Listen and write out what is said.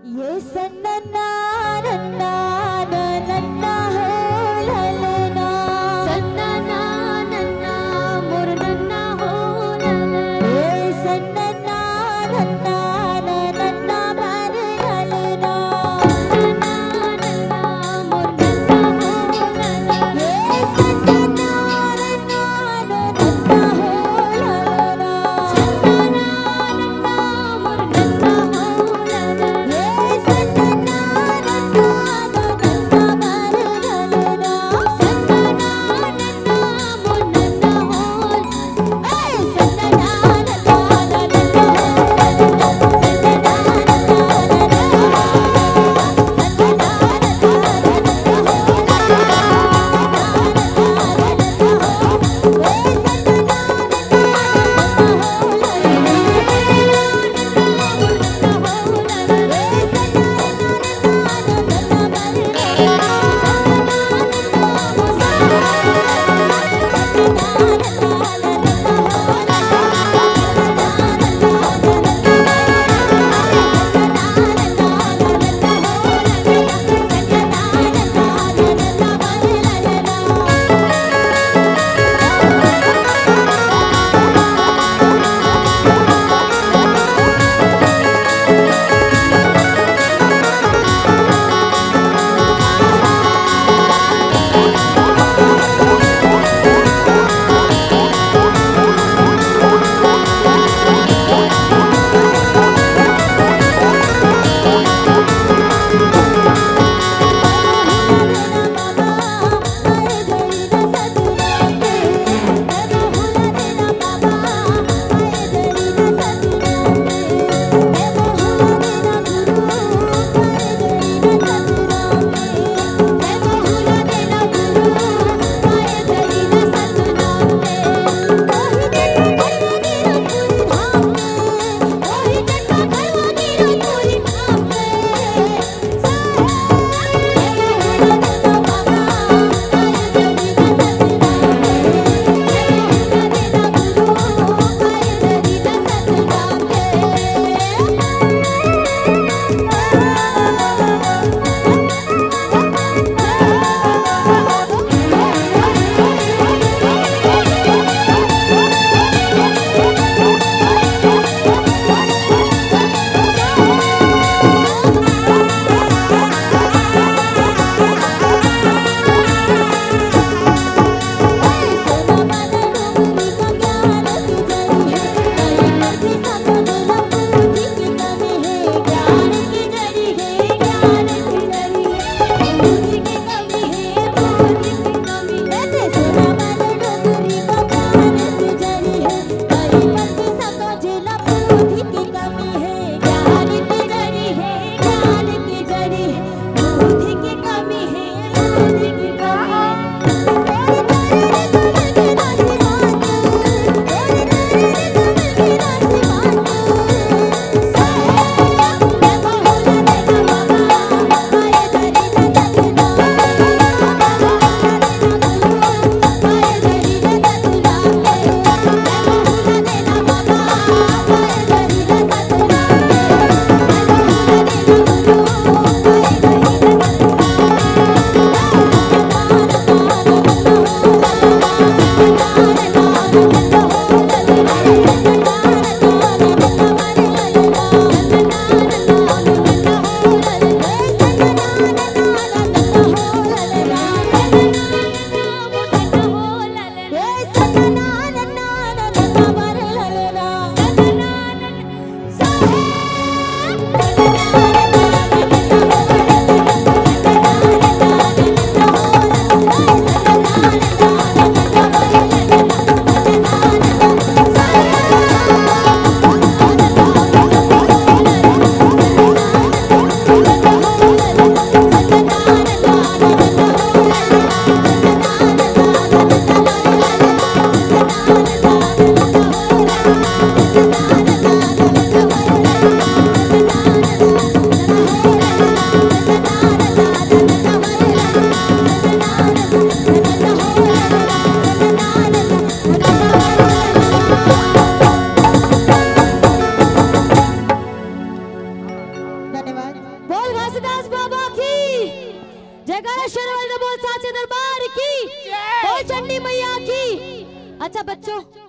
ये सन्ना नन्ना नन्ना है ललना, सन्ना नन्ना मोर नन्ना हो ललना। ये सन्ना नन्ना नन्ना भर ललना, सन्ना नन्ना मोर नन्ना हो ललना। ये सन्ना नन्ना नन्ना हो ललना, सन्ना नन्ना मोर नन्ना हो ललना। I'm not afraid. जयकारा शेरवाल बोल साचे दरबार की, बोल चंडी मैया की। अच्छा बच्चों